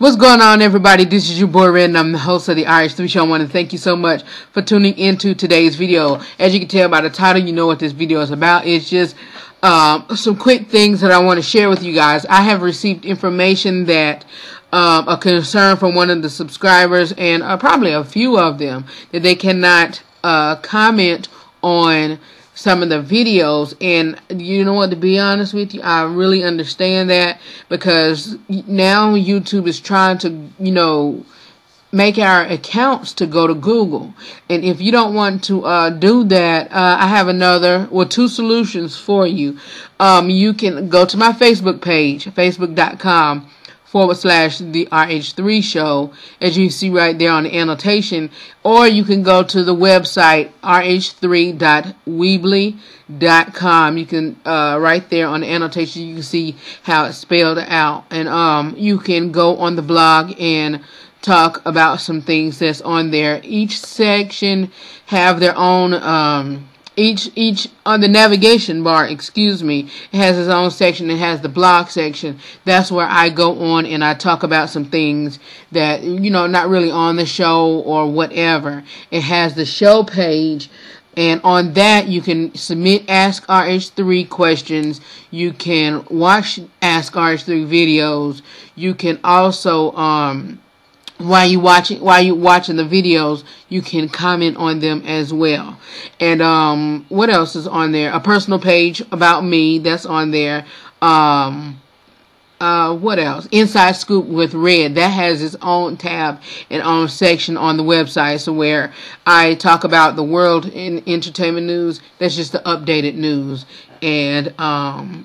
What's going on, everybody? This is your boy Red, and I'm the host of the RH3 Show. I want to thank you so much for tuning into today's video. As you can tell by the title, you know what this video is about. It's just some quick things that I want to share with you guys. I have received information that a concern from one of the subscribers, and probably a few of them, that they cannot comment on some of the videos. And you know what, to be honest with you, I really understand that, because now YouTube is trying to, you know, make our accounts to go to Google. And if you don't want to do that, I have two solutions for you. You can go to my Facebook page, facebook.com/the RH3 Show, as you see right there on the annotation, or you can go to the website rh3.weebly.com. you can right there on the annotation, you can see how it's spelled out, and you can go on the blog and talk about some things that's on there. Each section have their own Each on the navigation bar, excuse me, it has its own section. It has the blog section. That's where I go on and I talk about some things that, you know, not really on the show or whatever. It has the show page, and on that you can submit Ask RH3 questions. You can watch Ask RH3 videos. You can also while you watching the videos, you can comment on them as well. And what else is on there? A personal page about me, that's on there. What else? Inside Scoop with Red, that has its own tab and own section on the website, so where I talk about the world in entertainment news. That's just the updated news. And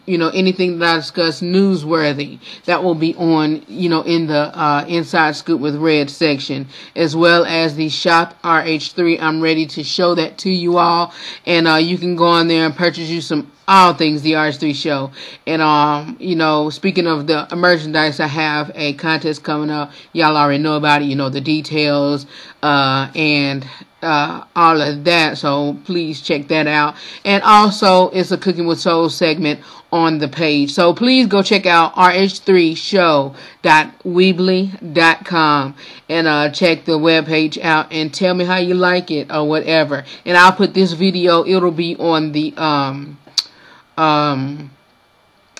you know, anything that I discuss newsworthy, that will be on, you know, in the Inside Scoop with Red section, as well as the Shop RH3. I'm ready to show that to you all, and you can go on there and purchase you some all things the RH3 Show. And you know, speaking of the merchandise, I have a contest coming up. Y'all already know about it. You know the details and all of that, so please check that out. And also, it's a Cooking with Soul segment on the page, so please go check out rh3show.weebly.com and check the webpage out and tell me how you like it or whatever. And I'll put this video, it'll be on the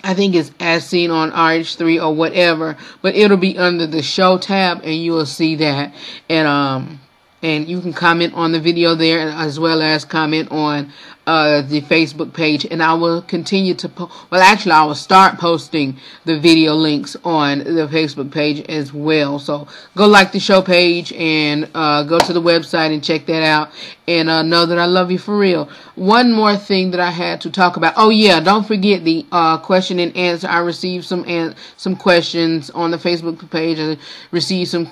I think it's As Seen on RH3 or whatever, but it'll be under the show tab, and you will see that. And and you can comment on the video there, as well as comment on the Facebook page. And I will continue to I will start posting the video links on the Facebook page as well. So go like the show page, and go to the website and check that out. And know that I love you for real. One more thing that I had to talk about. Oh yeah, don't forget the question and answer. I received some questions on the Facebook page. I received some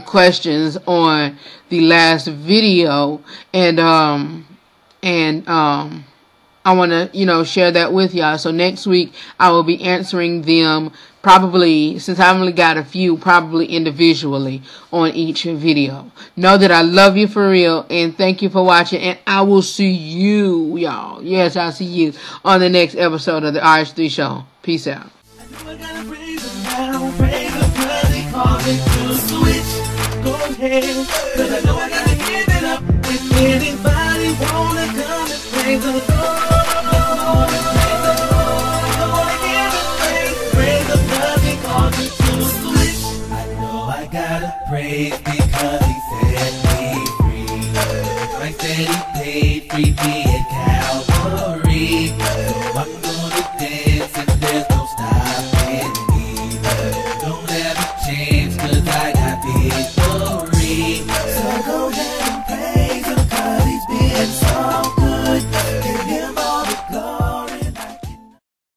questions on the last video, and I want to, you know, share that with y'all. So next week I will be answering them, probably, since I've only got a few, probably individually on each video. Know that I love you for real, and thank you for watching, and I will see you, y'all. Yes, I'll see you on the next episode of the RH3 Show. Peace out. Go ahead, 'cause I know I gotta give it up. If anybody wanna come and play the